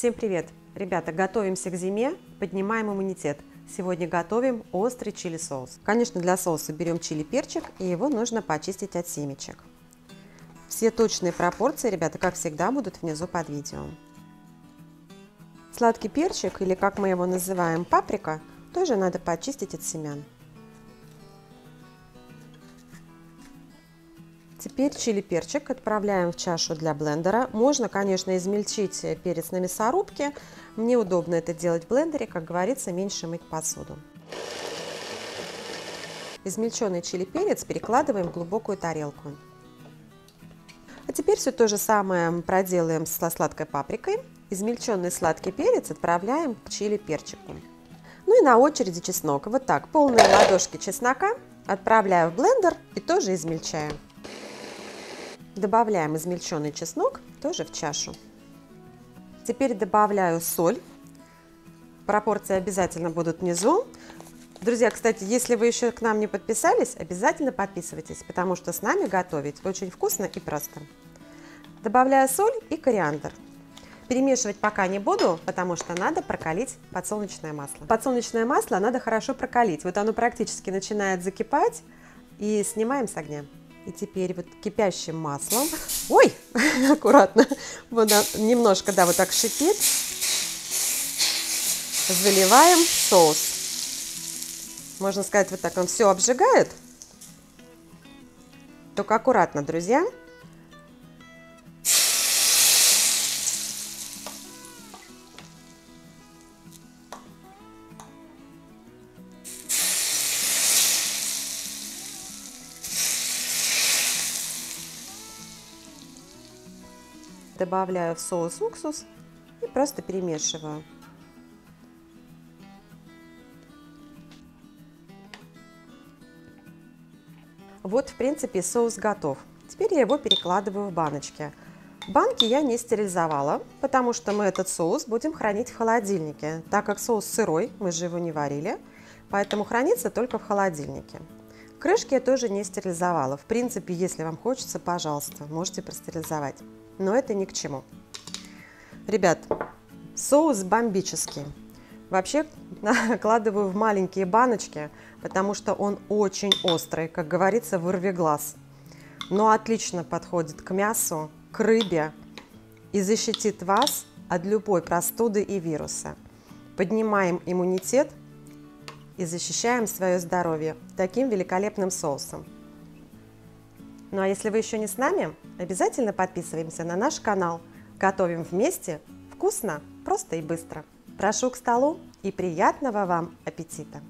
Всем привет! Ребята, готовимся к зиме, поднимаем иммунитет. Сегодня готовим острый чили соус. Конечно, для соуса берем чили перчик, и его нужно почистить от семечек. Все точные пропорции, ребята, как всегда, будут внизу под видео. Сладкий перчик, или как мы его называем, паприка, тоже надо почистить от семян. Теперь чили перчик отправляем в чашу для блендера. Можно, конечно, измельчить перец на мясорубке. Мне удобно это делать в блендере, как говорится, меньше мыть посуду. Измельченный чили перец перекладываем в глубокую тарелку. А теперь все то же самое проделаем со сладкой паприкой. Измельченный сладкий перец отправляем к чили перчику. Ну и на очереди чеснок. Вот так, полные ладошки чеснока отправляю в блендер и тоже измельчаю. Добавляем измельченный чеснок тоже в чашу. Теперь добавляю соль. Пропорции обязательно будут внизу. Друзья, кстати, если вы еще к нам не подписались, обязательно подписывайтесь, потому что с нами готовить очень вкусно и просто. Добавляю соль и кориандр. Перемешивать пока не буду, потому что надо прокалить подсолнечное масло. Подсолнечное масло надо хорошо прокалить. Вот оно практически начинает закипать, и снимаем с огня. И теперь вот кипящим маслом, ой, аккуратно, вот, немножко, да, вот так шипит, заливаем соус. Можно сказать, вот так он все обжигает, только аккуратно, друзья. Добавляю в соус уксус и просто перемешиваю. Вот, в принципе, соус готов. Теперь я его перекладываю в баночки. Банки я не стерилизовала, потому что мы этот соус будем хранить в холодильнике. Так как соус сырой, мы же его не варили, поэтому хранится только в холодильнике. Крышки я тоже не стерилизовала. В принципе, если вам хочется, пожалуйста, можете простерилизовать. Но это ни к чему. Ребят, соус бомбический. Вообще, накладываю в маленькие баночки, потому что он очень острый, как говорится, вырви глаз. Но отлично подходит к мясу, к рыбе и защитит вас от любой простуды и вируса. Поднимаем иммунитет и защищаем свое здоровье таким великолепным соусом. Ну а если вы еще не с нами, обязательно подписываемся на наш канал. Готовим вместе, вкусно, просто и быстро. Прошу к столу и приятного вам аппетита!